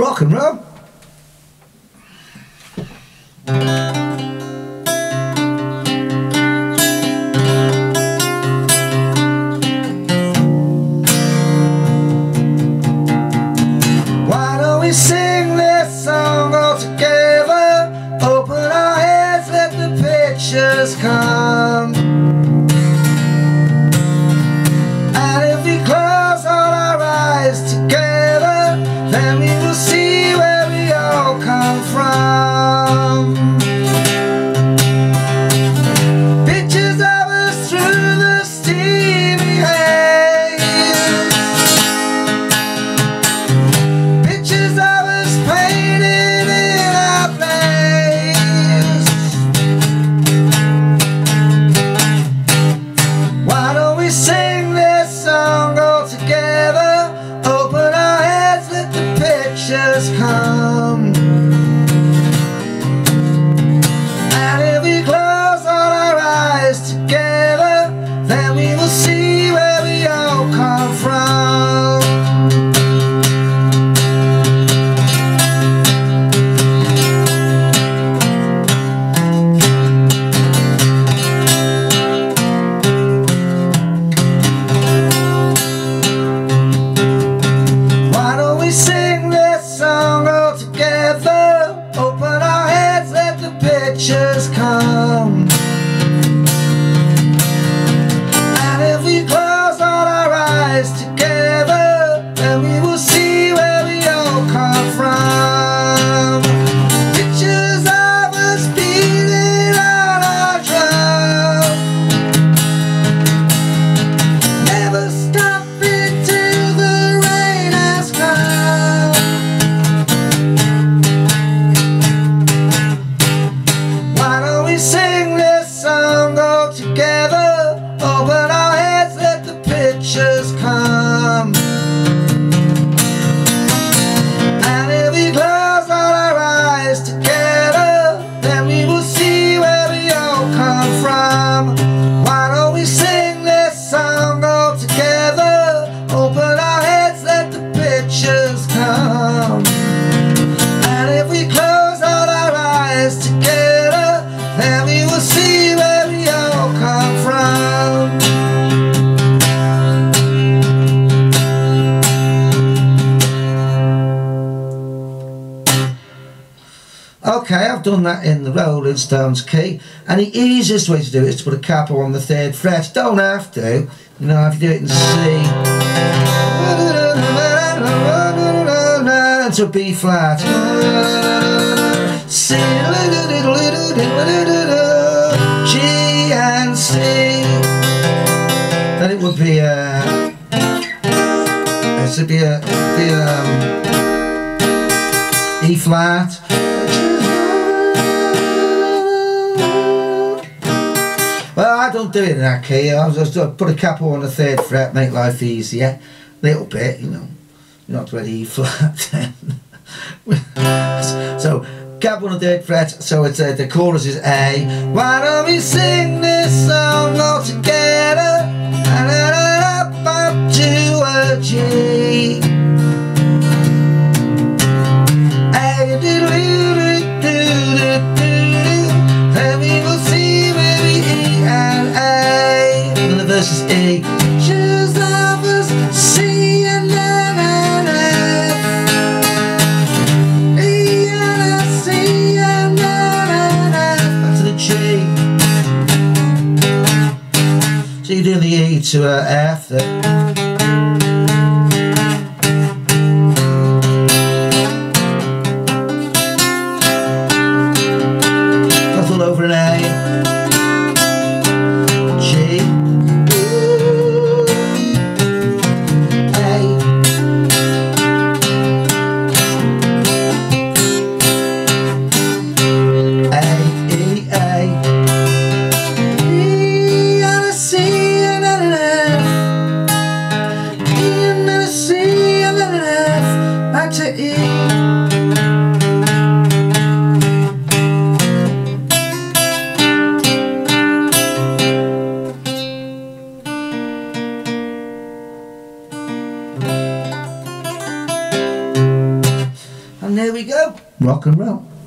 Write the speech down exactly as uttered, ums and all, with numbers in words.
rock and roll. Why don't we sing this song all together? Open our heads, let the pictures come. And if we close all our eyes together, then we will see where we all come from. Come. And if we close all our eyes together, then we will see where we all come from. Why don't we sing this song all together? Open our heads, let the pictures come. And if we close all our eyes together, then we will see where we all come from. Pictures of us beating on our drum, never stopping till the rain has come. Why don't we sing this song all together? Open our heads, let the pictures come. And if we close all our eyes together, then we will see where we all come from. Why don't we sing this song all together? Open our heads, let the pictures come. And if we close all our eyes together, and we will see where we all come from. Okay, I've done that in the Rolling Stones key, and the easiest way to do it is to put a capo on the third fret. Don't have to, you know, if you do it in C to B flat, C, G and C, then it would be a, it would be a, be a um, E flat, well I don't do it in that key, I'll just put a capo on the third fret, make life easier, a little bit, you know, not really E flat then, so, capo on the third fret, so it's uh, the chorus is A. Why don't we sing this song all together? And then up, up to a G. A do do do do do. Then we will see maybe E and A. And then the verse is E. Choose love us, C and A. So you do the E to a F there. That's all over an A. G. A. A, E, A. E and a C. and there we go. Rock and roll.